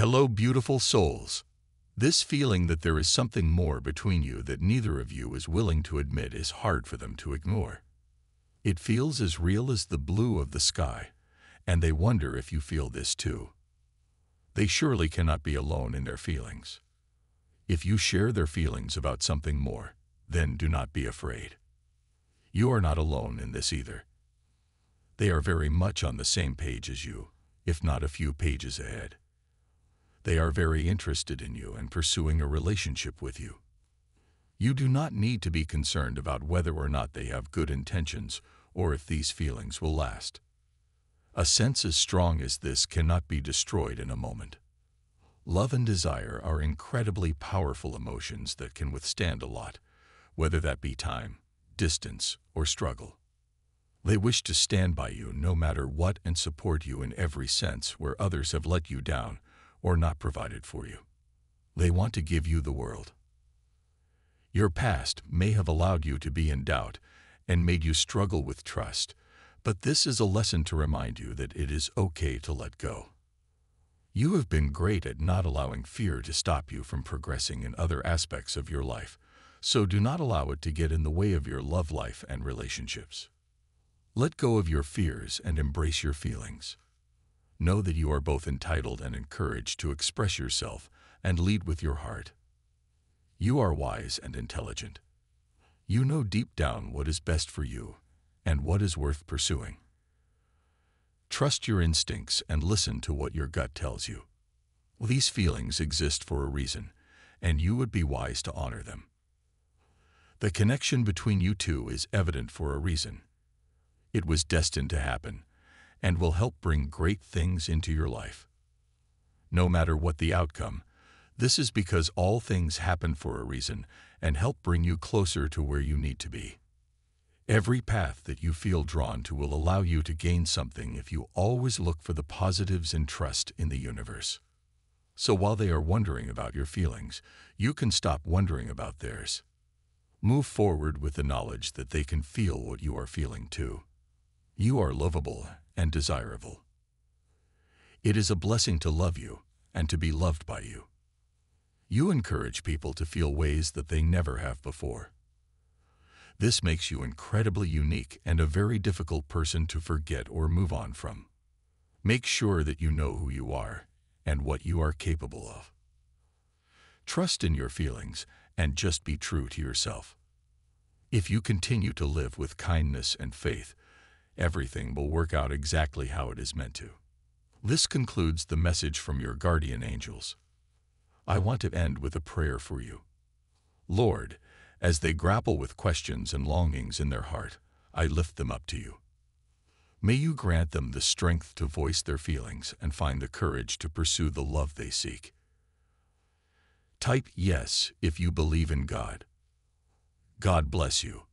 Hello, beautiful souls. This feeling that there is something more between you that neither of you is willing to admit is hard for them to ignore. It feels as real as the blue of the sky, and they wonder if you feel this too. They surely cannot be alone in their feelings. If you share their feelings about something more, then do not be afraid. You are not alone in this either. They are very much on the same page as you, if not a few pages ahead. They are very interested in you and pursuing a relationship with you. You do not need to be concerned about whether or not they have good intentions or if these feelings will last. A sense as strong as this cannot be destroyed in a moment. Love and desire are incredibly powerful emotions that can withstand a lot, whether that be time, distance, or struggle. They wish to stand by you no matter what and support you in every sense where others have let you down or not provided for you. They want to give you the world. Your past may have allowed you to be in doubt and made you struggle with trust, but this is a lesson to remind you that it is okay to let go. You have been great at not allowing fear to stop you from progressing in other aspects of your life, so do not allow it to get in the way of your love life and relationships. Let go of your fears and embrace your feelings. Know that you are both entitled and encouraged to express yourself and lead with your heart. You are wise and intelligent. You know deep down what is best for you and what is worth pursuing. Trust your instincts and listen to what your gut tells you. These feelings exist for a reason, and you would be wise to honor them. The connection between you two is evident for a reason. It was destined to happen, and will help bring great things into your life. No matter what the outcome, this is because all things happen for a reason and help bring you closer to where you need to be. Every path that you feel drawn to will allow you to gain something if you always look for the positives and trust in the universe. So while they are wondering about your feelings, you can stop wondering about theirs. Move forward with the knowledge that they can feel what you are feeling too. You are lovable and desirable. It is a blessing to love you and to be loved by you. You encourage people to feel ways that they never have before. This makes you incredibly unique and a very difficult person to forget or move on from. Make sure that you know who you are and what you are capable of. Trust in your feelings and just be true to yourself. If you continue to live with kindness and faith, everything will work out exactly how it is meant to. This concludes the message from your guardian angels. I want to end with a prayer for you. Lord, as they grapple with questions and longings in their heart, I lift them up to you. May you grant them the strength to voice their feelings and find the courage to pursue the love they seek. Type yes if you believe in God. God bless you.